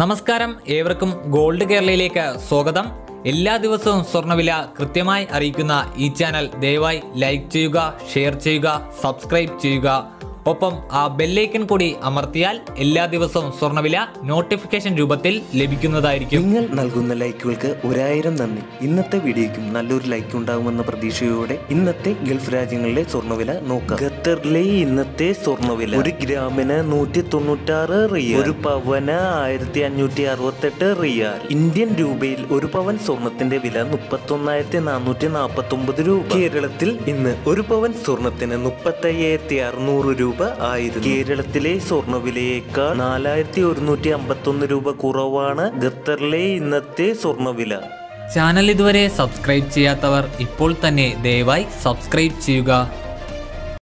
നമസ്കാരം, ഏവർക്കും ഗോൾഡ് കേരളയിലേക്ക് സ്വാഗതം. എല്ലാ ദിവസവും സ്വർണ്ണവില കൃത്യമായി അറിയിക്കുന്ന ഈ ചാനൽ ദയവായി ലൈക്ക് ചെയ്യുക, ഷെയർ ചെയ്യുക, സബ്സ്ക്രൈബ് ചെയ്യുക. ഒപ്പം ആ ബെല്ലൈക്കൺ കൂടി അമർത്തിയാൽ എല്ലാ ദിവസവും സ്വർണ്ണവില നോട്ടിഫിക്കേഷൻ രൂപത്തിൽ ലഭിക്കുന്നതായിരിക്കും. നിങ്ങൾ നൽകുന്ന ലൈക്കുകൾക്ക് 1000 നന്ദി. ഇന്നത്തെ വീഡിയോയ്ക്കും നല്ലൊരു ലൈക്ക് ഉണ്ടാകുമെന്ന പ്രതീക്ഷയോടെ ഇന്നത്തെ ഗൾഫ് രാജ്യങ്ങളിലെ സ്വർണ്ണവില നോക്കാം. ഖത്തറിലെ ഇന്നത്തെ സ്വർണ്ണവില ഒരു ഗ്രാമിന് 196 റിയാൽ, ഒരു പവന് 1568 റിയാൽ. ഇന്ത്യൻ രൂപയിൽ ഒരു പവൻ സ്വർണത്തിന്റെ വില 31449 രൂപ. കേരളത്തിൽ ഇന്ന് ഒരു പവൻ സ്വർണത്തിന് 35600 രൂപ ആയിരുന്നു. കേരളത്തിലെ സ്വർണ്ണവിലയേക്കാൾ 4151 രൂപ കുറവാണ് ഖത്തറിലെ ഇന്നത്തെ സ്വർണ്ണവില. ചാനൽ ഇതുവരെ സബ്സ്ക്രൈബ് ചെയ്യാത്തവർ ഇപ്പോൾ തന്നെ ദയവായി സബ്സ്ക്രൈബ് ചെയ്യുക.